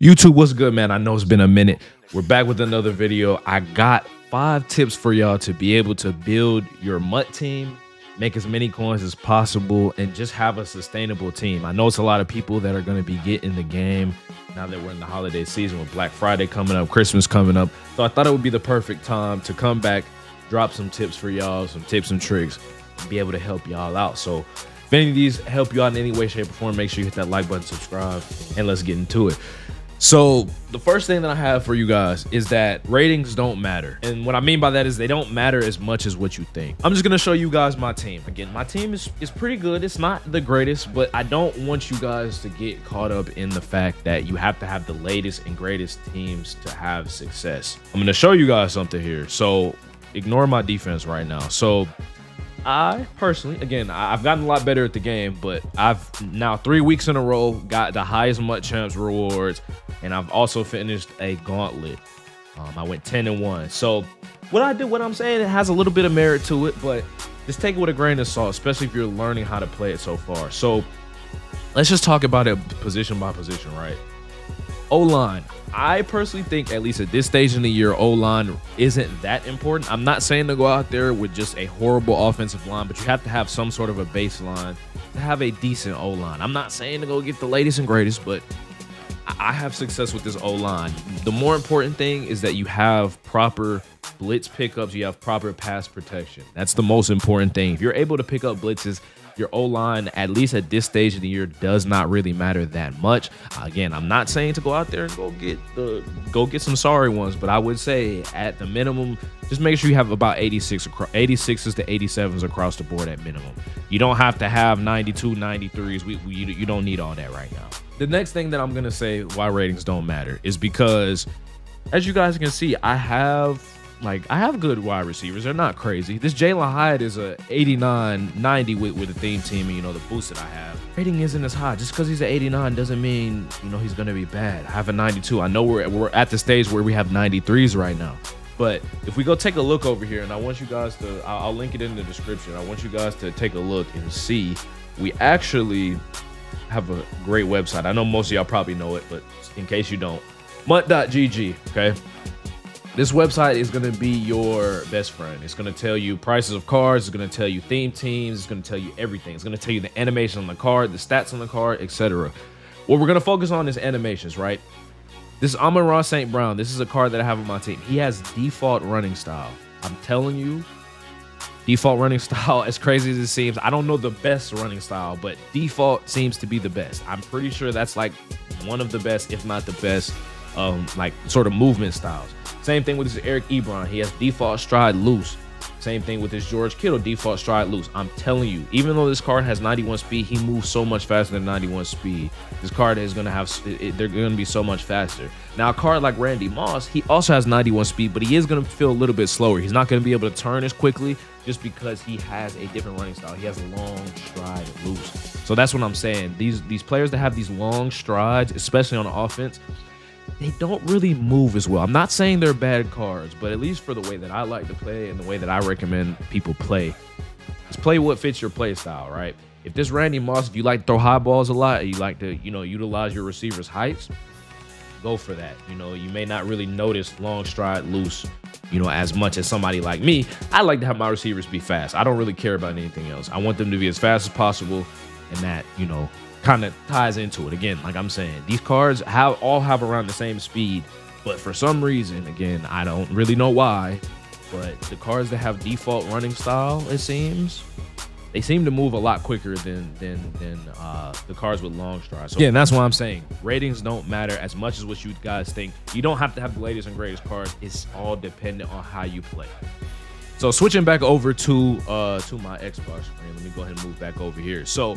YouTube, what's good, man? I know it's been a minute. We're back with another video. I got 5 tips for y'all to be able to build your MUT team, make as many coins as possible, and just have a sustainable team. I know it's a lot of people that are going to be getting the game now that we're in the holiday season with Black Friday coming up, Christmas coming up. So I thought it would be the perfect time to come back, drop some tips for y'all, some tips and tricks, and be able to help y'all out. So if any of these help you out in any way, shape, or form, make sure you hit that like button, subscribe, and let's get into it. So the first thing that I have for you guys is that ratings don't matter. And what I mean by that is they don't matter as much as what you think. I'm just going to show you guys my team. Again, my team is pretty good. It's not the greatest, but I don't want you guys to get caught up in the fact that you have to have the latest and greatest teams to have success. I'm going to show you guys something here. So ignore my defense right now. So I personally, again, I've gotten a lot better at the game, but I've now 3 weeks in a row got the highest MUT Champs rewards, and I've also finished a gauntlet. I went 10-1. So what I do, what I'm saying, it has a little bit of merit to it, but just take it with a grain of salt, especially if you're learning how to play it so far. So let's just talk about it position by position, right? O-line. I personally think, at least at this stage in the year, O-line isn't that important. I'm not saying to go out there with just a horrible offensive line, but you have to have some sort of a baseline to have a decent O-line. I'm not saying to go get the latest and greatest, but I have success with this O-line. The more important thing is that you have proper blitz pickups, you have proper pass protection. That's the most important thing. If you're able to pick up blitzes, your O-line, at least at this stage of the year, does not really matter that much. Again, I'm not saying to go out there and go get some sorry ones, but I would say at the minimum, just make sure you have about 86s to 87s across the board at minimum. You don't have to have 92, 93s. You don't need all that right now. The next thing that I'm going to say why ratings don't matter is because, as you guys can see, I have good wide receivers. They're not crazy. This Jalen Hyatt is a 89, 90 with the theme team, and you know, the boost that I have. Rating isn't as high. Just because he's an 89 doesn't mean, you know, he's going to be bad. I have a 92. I know we're at the stage where we have 93s right now. But if we go take a look over here, and I want you guys to, I'll link it in the description. I want you guys to take a look and see. We actually have a great website. I know most of y'all probably know it, but in case you don't, mut.gg, okay? This website is going to be your best friend. It's going to tell you prices of cards. It's going to tell you theme teams. It's going to tell you everything. It's going to tell you the animation on the card, the stats on the card, etc. What we're going to focus on is animations, right? This Amon-Ra St. Brown. This is a card that I have on my team. He has default running style. I'm telling you, default running style, as crazy as it seems, I don't know the best running style, but default seems to be the best. I'm pretty sure that's like one of the best, if not the best, like sort of movement styles. Same thing with this Eric Ebron. He has default stride loose. Same thing with this George Kittle, default stride loose. I'm telling you, even though this card has 91 speed, he moves so much faster than 91 speed. This card is going to have, they're going to be so much faster. Now, a card like Randy Moss, he also has 91 speed, but he is going to feel a little bit slower. He's not going to be able to turn as quickly just because he has a different running style. He has a long stride loose. So that's what I'm saying. These players that have these long strides, especially on offense, they don't really move as well. I'm not saying they're bad cards, but at least for the way that I like to play and the way that I recommend people play, is play what fits your play style, right? If this Randy Moss, if you like to throw high balls a lot, you like to, you know, utilize your receiver's heights, go for that. You know, you may not really notice long stride loose, you know, as much as somebody like me. I like to have my receivers be fast. I don't really care about anything else. I want them to be as fast as possible, and that, you know, kind of ties into it. Again, like I'm saying, these cards all have around the same speed, but for some reason, again, I don't really know why, but the cards that have default running style, it seems, they seem to move a lot quicker than the cards with long strides. So yeah, that's why I'm saying ratings don't matter as much as what you guys think. You don't have to have the latest and greatest cards. It's all dependent on how you play. So switching back over to my Xbox screen, let me go ahead and move back over here. So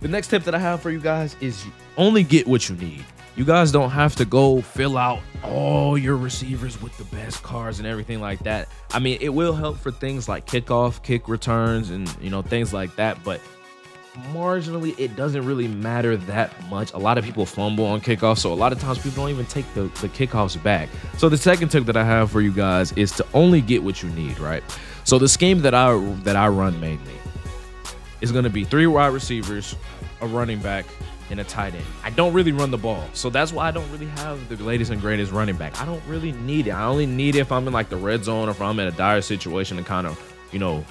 the next tip that I have for you guys is only get what you need. You guys don't have to go fill out all your receivers with the best cards and everything like that. I mean, it will help for things like kickoff, kick returns, and, you know, things like that. But marginally, it doesn't really matter that much. A lot of people fumble on kickoffs, so a lot of times people don't even take the kickoffs back. So the second tip that I have for you guys is to only get what you need, right? So the scheme that I run mainly, it's going to be 3 wide receivers, a running back, and a tight end. I don't really run the ball. So that's why I don't really have the latest and greatest running back. I don't really need it. I only need it if I'm in like the red zone or if I'm in a dire situation to kind of, you know,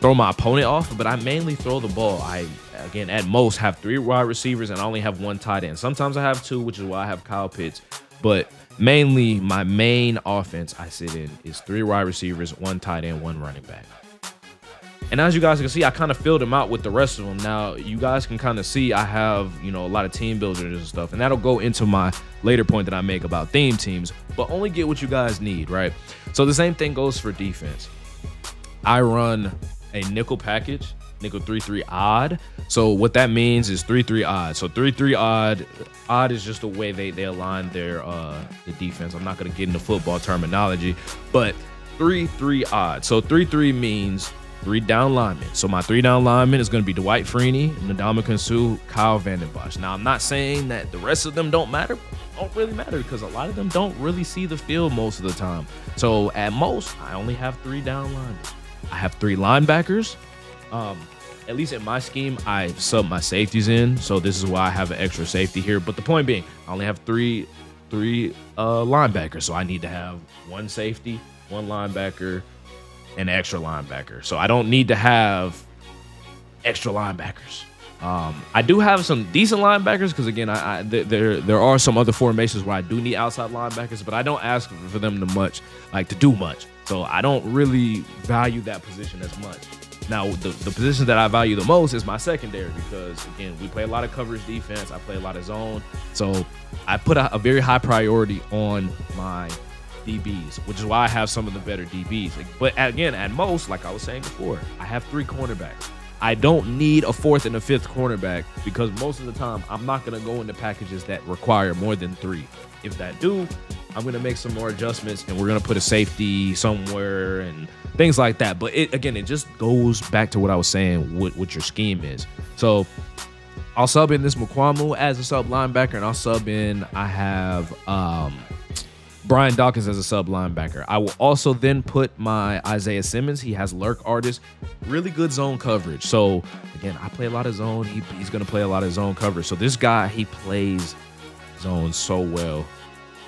throw my opponent off. But I mainly throw the ball. I, again, at most have 3 wide receivers and I only have 1 tight end. Sometimes I have 2, which is why I have Kyle Pitts. But mainly my main offense I sit in is 3 wide receivers, 1 tight end, 1 running back. And as you guys can see, I kind of filled him out with the rest of them. Now, you guys can kind of see I have, you know, a lot of team builders and stuff. And that'll go into my later point that I make about theme teams. But only get what you guys need, right? So the same thing goes for defense. I run a nickel package, nickel 3-3 odd. So what that means is 3-3 odd. So 3-3 odd. Odd is just the way they align their the defense. I'm not going to get into football terminology. But 3-3 odd. So 3-3 means 3 down linemen. So my 3 down linemen is going to be Dwight Freeney, Ndamukong Suh, Kyle Vandenbosch. Now, I'm not saying that the rest of them don't matter. Don't really matter because a lot of them don't really see the field most of the time. So at most, I only have 3 down linemen. I have 3 linebackers. At least in my scheme, I sub my safeties in. So this is why I have an extra safety here. But the point being, I only have three linebackers. So I need to have 1 safety, 1 linebacker, an extra linebacker. So I don't need to have extra linebackers. I do have some decent linebackers because, again, there are some other formations where I do need outside linebackers, but I don't ask for them to do much. So I don't really value that position as much. Now, the position that I value the most is my secondary because, again, we play a lot of coverage defense. I play a lot of zone. So I put a very high priority on my DBs, which is why I have some of the better DBs. But again, at most, like I was saying before, I have 3 cornerbacks. I don't need a 4th and a 5th cornerback because most of the time I'm not going to go into packages that require more than 3. If that do, I'm going to make some more adjustments and we're going to put a safety somewhere and things like that. But it just goes back to what I was saying, what your scheme is. So I'll sub in this McQuamu as a sub linebacker, and I'll sub in, I have Brian Dawkins as a sub linebacker. I will also then put my Isaiah Simmons. He has lurk artist, really good zone coverage. So again, I play a lot of zone. He's going to play a lot of zone coverage. So this guy, he plays zone so well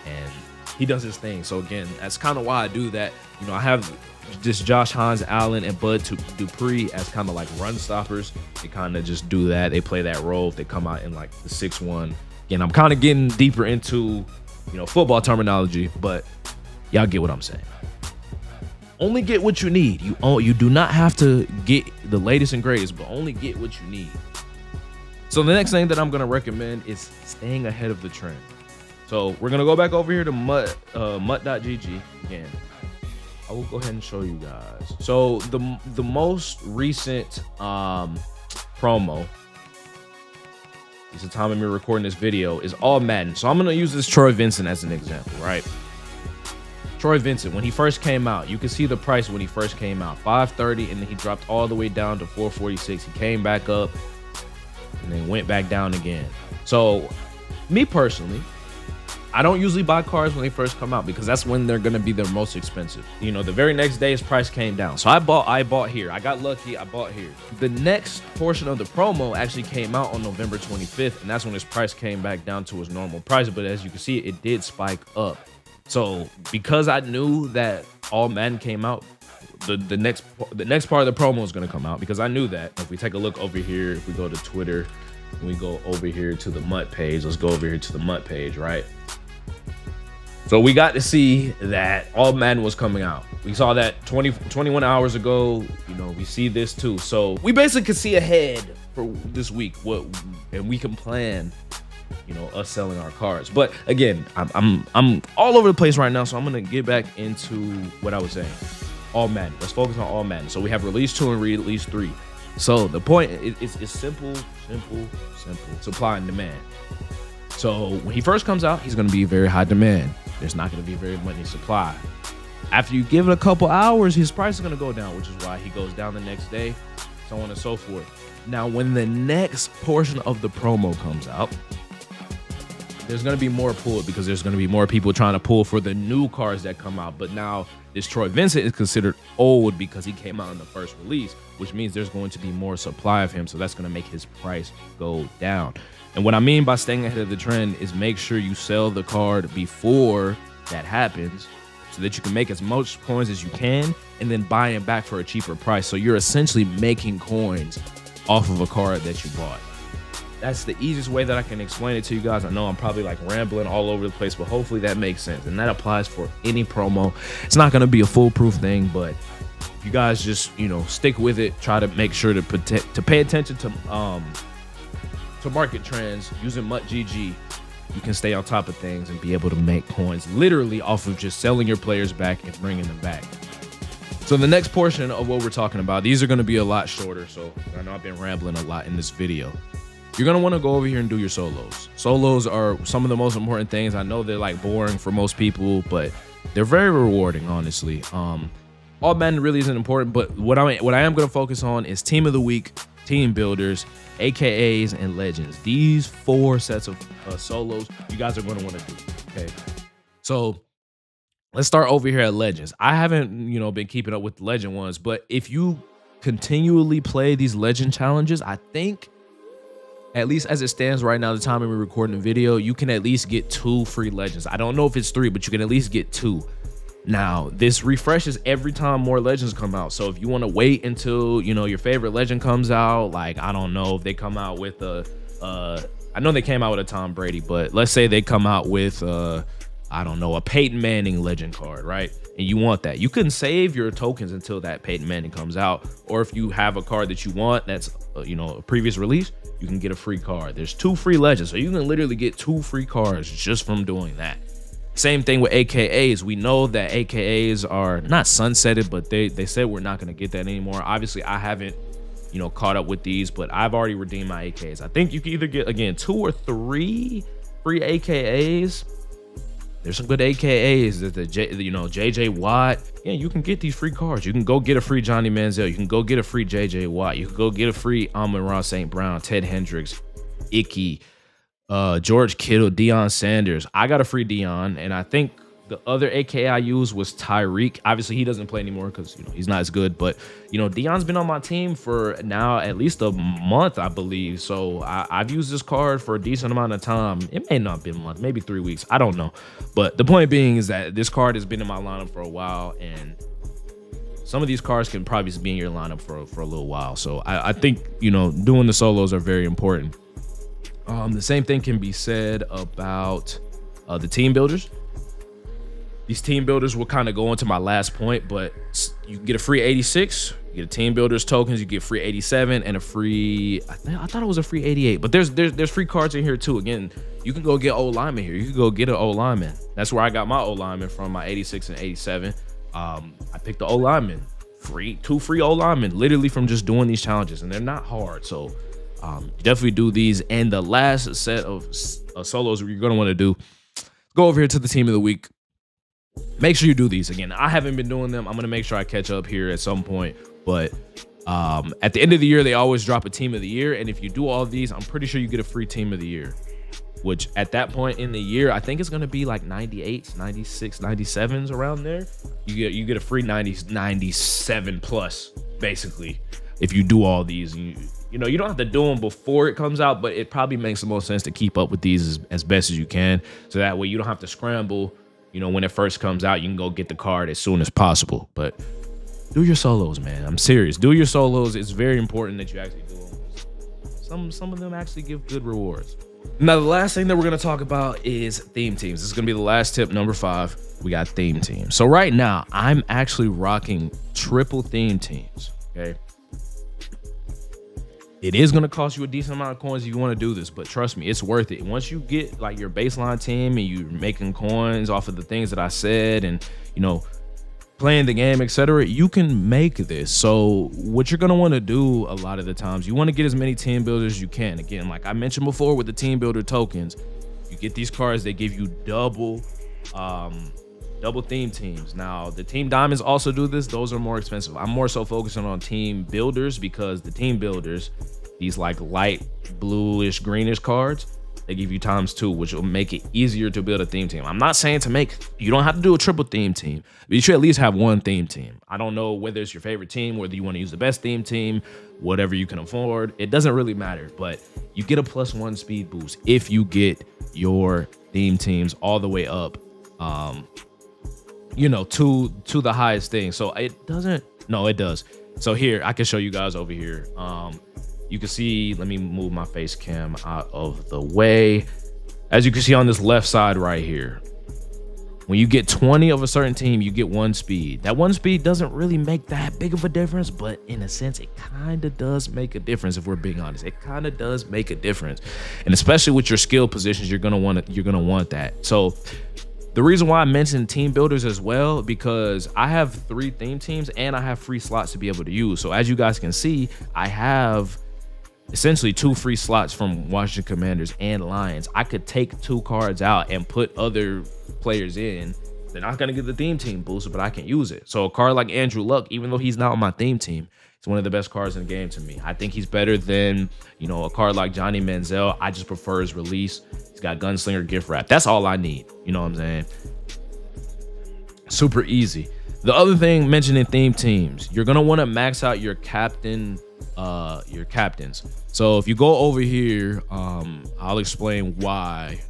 and he does his thing. So again, that's kind of why I do that. You know, I have this Josh Hines-Allen and Bud Dupree as kind of like run stoppers. They kind of just do that. They play that role if they come out in like the 6-1. Again, I'm kind of getting deeper into, you know, football terminology, but y'all get what I'm saying. Only get what you need. You do not have to get the latest and greatest, but only get what you need. So the next thing that I'm going to recommend is staying ahead of the trend. So we're going to go back over here to mut.gg again. I will go ahead and show you guys. So the most recent promo, it's the time of me recording this video, is all Madden. So I'm going to use this Troy Vincent as an example, right? Troy Vincent, when he first came out, you can see the price when he first came out, $530, and then he dropped all the way down to $446. He came back up and then went back down again. So me personally, I don't usually buy cards when they first come out because that's when they're going to be their most expensive. You know, the very next day his price came down. So I bought here. I got lucky. I bought here. The next portion of the promo actually came out on November 25th, and that's when his price came back down to his normal price. But as you can see, it did spike up. So because I knew that all Madden came out, the next part of the promo is going to come out because I knew that. If we take a look over here, if we go to Twitter and we go over here to the MUT page, let's go over here to the MUT page, right? So we got to see that all Madden was coming out. We saw that 21 hours ago. You know, we see this too. So we basically could see ahead for this week, and we can plan, you know, us selling our cards. But again, I'm all over the place right now, so I'm gonna get back into what I was saying. All Madden. Let's focus on all Madden. So we have release 2 and release 3. So the point is simple. Supply and demand. So when he first comes out, he's going to be very high demand. There's not going to be very much supply. After you give it a couple hours, his price is going to go down, which is why he goes down the next day, so on and so forth. Now, when the next portion of the promo comes out, there's going to be more pulled because there's going to be more people trying to pull for the new cars that come out. But now this Troy Vincent is considered old because he came out in the first release, which means there's going to be more supply of him. So that's going to make his price go down. And what I mean by staying ahead of the trend is make sure you sell the card before that happens so that you can make as much coins as you can and then buy it back for a cheaper price. So you're essentially making coins off of a card that you bought. That's the easiest way that I can explain it to you guys. I know I'm probably like rambling all over the place, but hopefully that makes sense. And that applies for any promo. It's not going to be a foolproof thing, but if you guys just, you know, stick with it, try to make sure to pay attention to market trends using mut.gg, you can stay on top of things and be able to make coins literally off of just selling your players back and bringing them back. So the next portion of what we're talking about, these are going to be a lot shorter. So I know I've been rambling a lot in this video. You're going to want to go over here and do your solos. Solos are some of the most important things. I know they're like boring for most people, but they're very rewarding, honestly. All Madden really isn't important, but what I am going to focus on is Team of the Week, Team Builders, AKAs, and Legends. These four sets of solos you guys are going to want to do, okay? So let's start over here at Legends. I haven't, you know, been keeping up with the Legend ones, but if you continually play these Legend challenges, I think, at least as it stands right now, the time we're recording the video, you can at least get 2 free legends. I don't know if it's 3, but you can at least get 2. Now, this refreshes every time more legends come out. So if you want to wait until, you know, your favorite legend comes out, like, I don't know if they come out with I know they came out with a Tom Brady, but let's say they come out with, I don't know, a Peyton Manning legend card, right? And you want that. You can save your tokens until that Peyton Manning comes out. Or if you have a card that you want that's, you know, a previous release, you can get a free card. There's 2 free legends, so you can literally get 2 free cards just from doing that. Same thing with AKAs. We know that AKAs are not sunsetted, but they said we're not going to get that anymore. Obviously, I haven't, you know, caught up with these, but I've already redeemed my AKAs. I think you can either get, again, 2 or 3 free AKAs. There's some good AKAs that JJ Watt. Yeah, you can get these free cards. You can go get a free Johnny Manziel. You can go get a free JJ Watt. You can go get a free Amon-Ra St. Brown, Ted Hendricks, Icky, George Kittle, Deion Sanders. I got a free Deion, and I think the other AKA I used was Tyreek. Obviously, he doesn't play anymore because, you know, he's not as good. But, you know, Deion's been on my team for now at least a month, I believe. So I've used this card for a decent amount of time. It may not be a month, maybe 3 weeks. I don't know. But the point being is that this card has been in my lineup for a while. And some of these cards can probably just be in your lineup for a little while. So I think, you know, doing the solos are very important. The same thing can be said about the team builders. These team builders will kind of go into my last point, but you can get a free 86, you get a team builders tokens, you get free 87 and a free, I thought it was a free 88, but there's free cards in here too. Again, you can go get old lineman here. You can go get an old lineman. That's where I got my old lineman from, my 86 and 87. I picked the old lineman, two free old linemen, literally from just doing these challenges, and they're not hard. So definitely do these. And the last set of solos you're going to want to do, go over here to the team of the week. Make sure you do these. Again, I haven't been doing them. I'm going to make sure I catch up here at some point. But at the end of the year, they always drop a team of the year. And if you do all these, I'm pretty sure you get a free team of the year, which at that point in the year, I think it's going to be like 98s, 96, 97s around there. You get a free 90s, 97 plus, basically, if you do all these. You know, you don't have to do them before it comes out, but it probably makes the most sense to keep up with these as best as you can. So that way you don't have to scramble. You know, when it first comes out, you can go get the card as soon as possible. But do your solos, man. I'm serious. Do your solos. It's very important that you actually do them. Some of them actually give good rewards. Now, the last thing that we're going to talk about is theme teams. This is going to be the last tip, number 5. We got theme teams. So right now, I'm actually rocking triple theme teams, okay? It is going to cost you a decent amount of coins if you want to do this, but trust me, it's worth it. Once you get like your baseline team and you're making coins off of the things that I said and, you know, playing the game, etc., you can make this. So what you're going to want to do a lot of the times, you want to get as many team builders as you can. Again, like I mentioned before with the team builder tokens, you get these cards, they give you double theme teams. Now, the team diamonds also do this. Those are more expensive. I'm more so focusing on team builders because the team builders, these like light bluish greenish cards, They give you times 2, which will make it easier to build a theme team. I'm not saying to make, you don't have to do a triple theme team, but you should at least have one theme team. I don't know whether it's your favorite team, whether you want to use the best theme team, whatever you can afford. It doesn't really matter, but you get a +1 speed boost if you get your theme teams all the way up, you know, to the highest thing. So it doesn't, no, it does. So here, I can show you guys over here. You can see, let me move my face cam out of the way. As you can see on this left side right here, when you get 20 of a certain team, you get 1 speed. That 1 speed doesn't really make that big of a difference, but in a sense, it kind of does make a difference. If we're being honest, it kind of does make a difference. And especially with your skill positions, you're gonna want that. So the reason why I mentioned team builders as well, because I have 3 theme teams and I have free slots to be able to use. So as you guys can see, I have essentially 2 free slots from Washington Commanders and Lions. I could take 2 cards out and put other players in. They're not going to get the theme team boost, but I can use it. So a card like Andrew Luck, even though he's not on my theme team, it's one of the best cards in the game to me. I think he's better than, you know, a card like Johnny Manziel. I just prefer his release. He's got gunslinger gift wrap. That's all I need. You know what I'm saying? Super easy. The other thing mentioning theme teams, you're going to want to max out your captain, your captains. So if you go over here, I'll explain why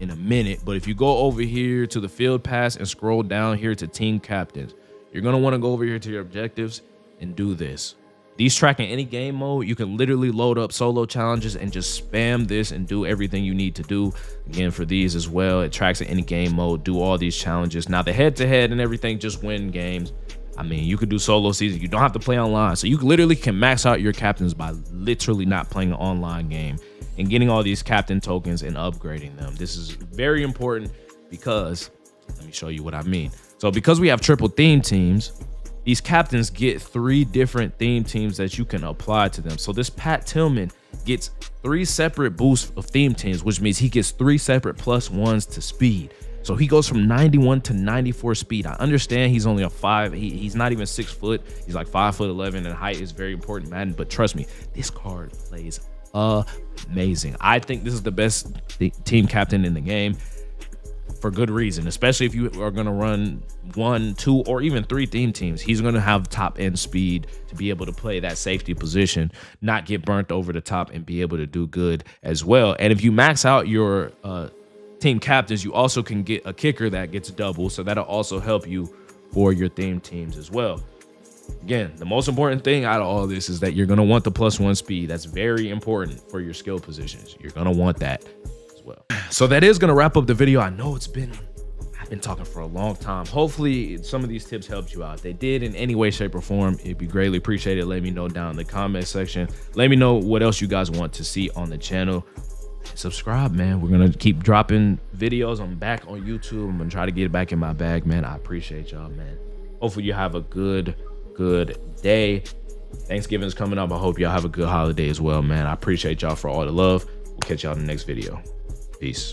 in a minute, but if you go over here to the field pass and scroll down here to team captains, you're going to want to go over here to your objectives and do this. These track in any game mode. You can literally load up solo challenges and just spam this and do everything you need to do. Again, for these as well, it tracks in any game mode. Do all these challenges. Now the head-to-head and everything, just win games. I mean, you could do solo season. You don't have to play online. So you literally can max out your captains by literally not playing an online game and getting all these captain tokens and upgrading them. This is very important because, let me show you what I mean. So because we have triple theme teams, these captains get 3 different theme teams that you can apply to them. So this Pat Tillman gets 3 separate boosts of theme teams, which means he gets 3 separate +1s to speed. So he goes from 91 to 94 speed. I understand he's only a 5. He's not even 6 foot. He's like 5'11", and height is very important, Madden. But trust me, this card plays amazing. I think this is the best team captain in the game for good reason, especially if you are going to run 1, 2, or even 3 theme teams. He's going to have top end speed to be able to play that safety position, not get burnt over the top, and be able to do good as well. And if you max out your team captains, you also can get a kicker that gets double, so that'll also help you for your theme teams as well. Again, the most important thing out of all this is that you're going to want the +1 speed. That's very important for your skill positions. You're going to want that as well. So that is going to wrap up the video. I know it's been, I've been talking for a long time. Hopefully some of these tips helped you out. If they did in any way, shape, or form, it'd be greatly appreciated. Let me know down in the comment section. Let me know what else you guys want to see on the channel. Subscribe, man. We're gonna keep dropping videos. I'm back on YouTube. I'm gonna try to get back in my bag, man. I appreciate y'all, man. Hopefully you have a good day. Thanksgiving is coming up. I hope y'all have a good holiday as well, man. I appreciate y'all for all the love. We'll catch y'all in the next video. Peace.